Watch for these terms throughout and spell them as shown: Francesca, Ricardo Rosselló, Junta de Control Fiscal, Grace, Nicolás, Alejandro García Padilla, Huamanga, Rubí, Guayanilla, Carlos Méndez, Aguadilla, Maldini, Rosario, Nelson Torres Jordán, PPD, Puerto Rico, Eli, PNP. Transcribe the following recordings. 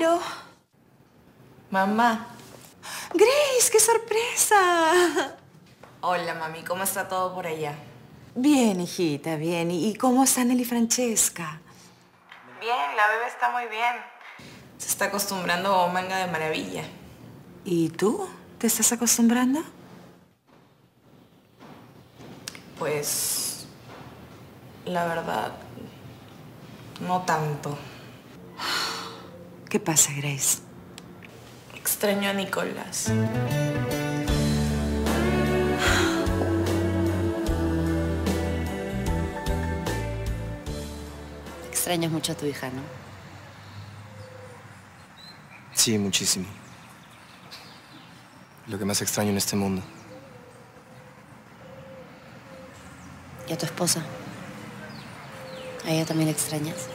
regalo. Mamá. Grace, qué sorpresa. Hola, mami. ¿Cómo está todo por allá? Bien, hijita, bien. ¿Y cómo están Eli y Francesca? Bien, la bebé está muy bien. Se está acostumbrando a Huamanga de maravilla. ¿Y tú? ¿Te estás acostumbrando? Pues... la verdad... no tanto. ¿Qué pasa, Grace? Extraño a Nicolás. Extrañas mucho a tu hija, ¿no? Sí, muchísimo. Lo que más extraño en este mundo. ¿Y a tu esposa? ¿A ella también la extrañas?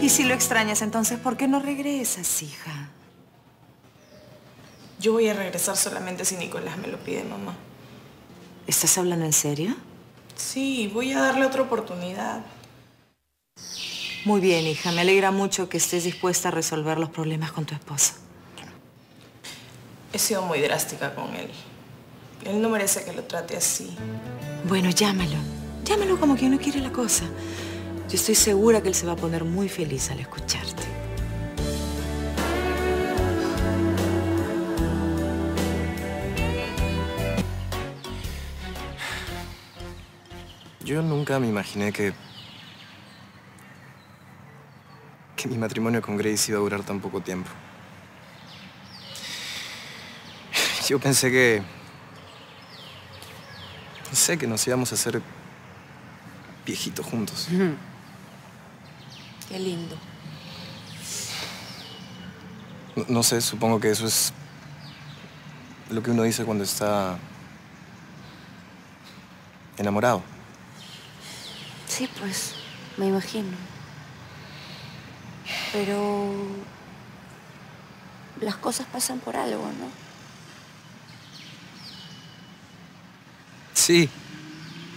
Y si lo extrañas, entonces, ¿por qué no regresas, hija? Yo voy a regresar solamente si Nicolás me lo pide, mamá. ¿Estás hablando en serio? Sí, voy a darle otra oportunidad. Muy bien, hija. Me alegra mucho que estés dispuesta a resolver los problemas con tu esposo. He sido muy drástica con él. Él no merece que lo trate así. Bueno, llámalo. Llámalo como que no quiere la cosa. Yo estoy segura que él se va a poner muy feliz al escucharte. Yo nunca me imaginé que mi matrimonio con Grace iba a durar tan poco tiempo. Yo pensé que... no sé, que nos íbamos a hacer viejitos juntos. Qué lindo. No sé, supongo que eso es lo que uno dice cuando está enamorado. Sí, pues, me imagino. Pero las cosas pasan por algo, ¿no? Sí,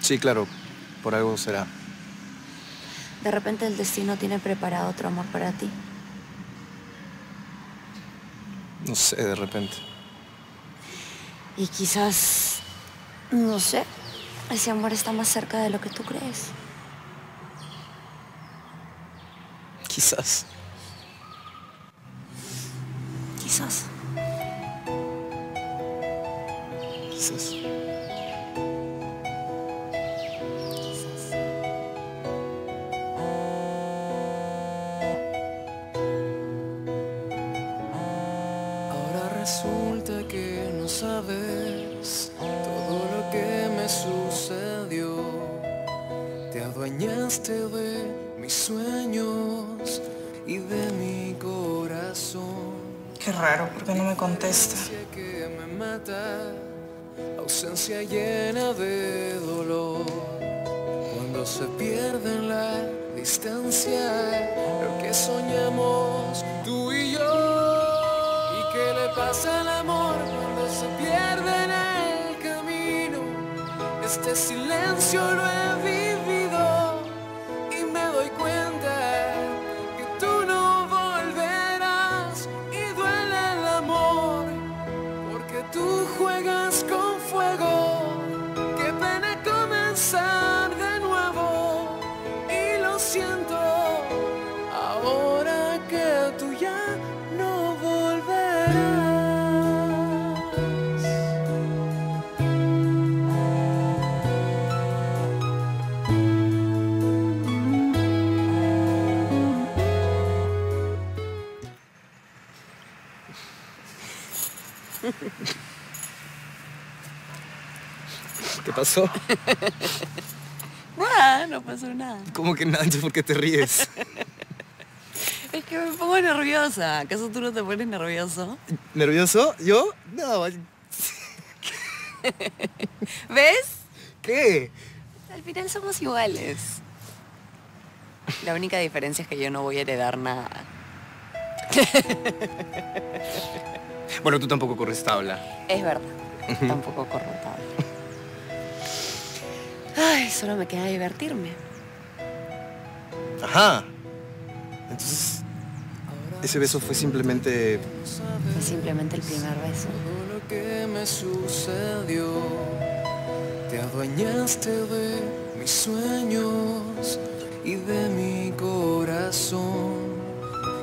sí, claro, por algo será. De repente el destino tiene preparado otro amor para ti. No sé, de repente. Y quizás, no sé, ese amor está más cerca de lo que tú crees. Quizás. Quizás. Quizás. Resulta que no sabes todo lo que me sucedió. Te adueñaste de mis sueños y de mi corazón. Qué raro, ¿por qué no me contesta? Que me mata, ausencia llena de dolor. Cuando se pierde en la distancia lo que soñamos tú y yo. ¿Qué le pasa al amor cuando se pierde en el camino? Este silencio lo he vivido y me doy cuenta que tú no volverás. Y duele el amor porque tú juegas con fuego. Qué pena comenzar de nuevo y lo siento ahora que tú ya no volverás. ¿Qué pasó? Nada, no pasó nada. ¿Cómo que nada? ¿Por qué te ríes? Es que me pongo nerviosa. ¿Acaso tú no te pones nervioso? ¿Nervioso? ¿Yo? No. ¿Ves? ¿Qué? Al final somos iguales. La única diferencia es que yo no voy a heredar nada. Bueno, tú tampoco corres tabla. Es verdad. Tampoco corro tabla. Ay, solo me queda divertirme. Ajá. Entonces, ese beso fue simplemente... Fue simplemente el primer beso. Todo lo que me sucedió, te adueñaste de mis sueños y de mi corazón.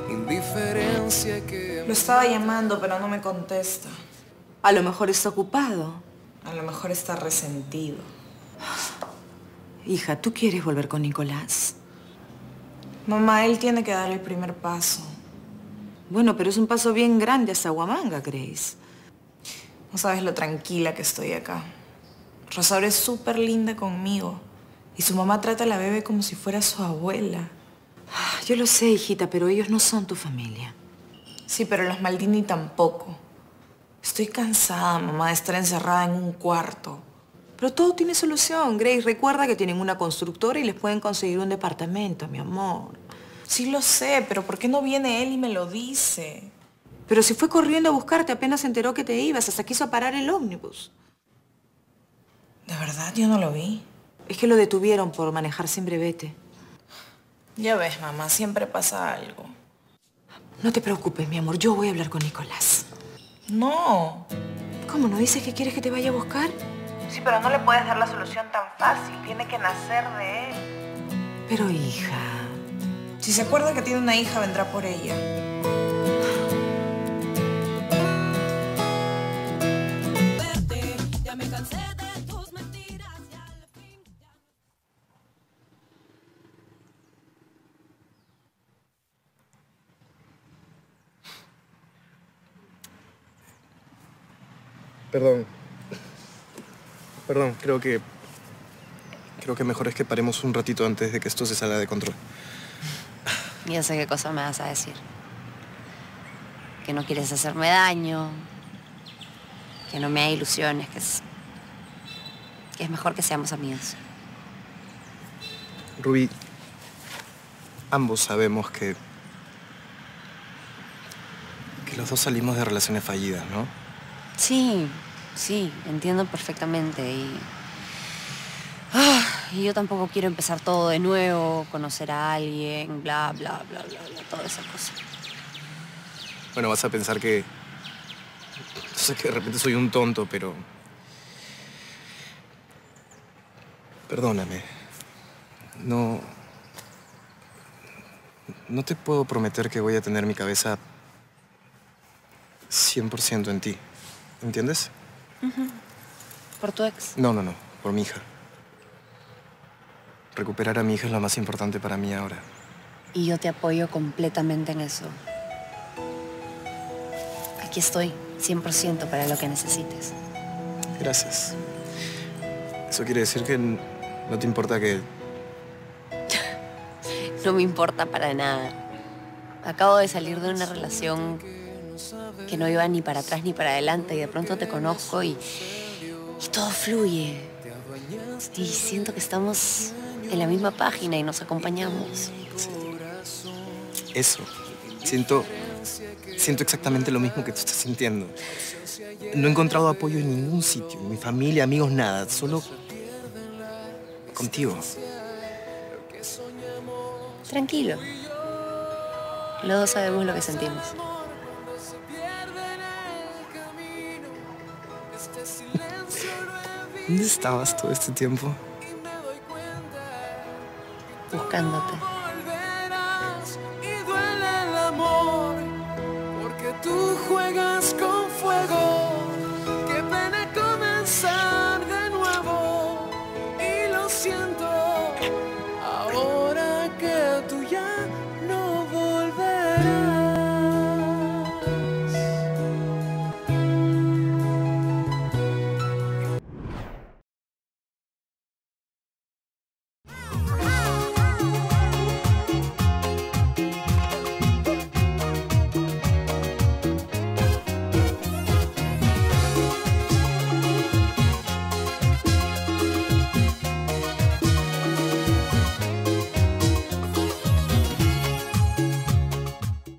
Indiferencia que... Lo estaba llamando, pero no me contesta. A lo mejor está ocupado. A lo mejor está resentido. Hija, ¿tú quieres volver con Nicolás? Mamá, él tiene que dar el primer paso. Bueno, pero es un paso bien grande hasta Huamanga, Grace. No sabes lo tranquila que estoy acá. Rosario es súper linda conmigo. Y su mamá trata a la bebé como si fuera su abuela. Yo lo sé, hijita, pero ellos no son tu familia. Sí, pero los Maldini tampoco. Estoy cansada, mamá, de estar encerrada en un cuarto. Pero todo tiene solución, Grace. Recuerda que tienen una constructora y les pueden conseguir un departamento, mi amor. Sí lo sé, pero ¿por qué no viene él y me lo dice? Pero si fue corriendo a buscarte, apenas se enteró que te ibas. Hasta quiso parar el ómnibus. ¿De verdad? Yo no lo vi. Es que lo detuvieron por manejar sin brevete. Ya ves, mamá, siempre pasa algo. No te preocupes, mi amor. Yo voy a hablar con Nicolás. No. ¿Cómo? ¿No dices que quieres que te vaya a buscar? Sí, pero no le puedes dar la solución tan fácil. Tiene que nacer de él. Pero, hija... Si se acuerda que tiene una hija, vendrá por ella. Perdón, creo que mejor es que paremos un ratito antes de que esto se salga de control. Ya sé qué cosa me vas a decir. Que no quieres hacerme daño, que no me da ilusiones, que es mejor que seamos amigos. Rubí, ambos sabemos que los dos salimos de relaciones fallidas, ¿no? Sí, entiendo perfectamente y yo tampoco quiero empezar todo de nuevo, conocer a alguien, bla, toda esa cosa. Bueno, vas a pensar que... O sea, que de repente soy un tonto, pero... Perdóname. No te puedo prometer que voy a tener mi cabeza 100% en ti. ¿Entiendes? Uh-huh. ¿Por tu ex? No. Por mi hija. Recuperar a mi hija es lo más importante para mí ahora. Y yo te apoyo completamente en eso. Aquí estoy, 100% para lo que necesites. Gracias. Eso quiere decir que no te importa que... No me importa para nada. Acabo de salir de una relación... que no iba ni para atrás ni para adelante y de pronto te conozco y todo fluye. Y siento que estamos en la misma página y nos acompañamos. Sí. Eso. Siento exactamente lo mismo que tú estás sintiendo. No he encontrado apoyo en ningún sitio, en mi familia, amigos, nada. Solo contigo. Tranquilo. Los dos sabemos lo que sentimos. ¿Dónde estabas todo este tiempo? Buscándote.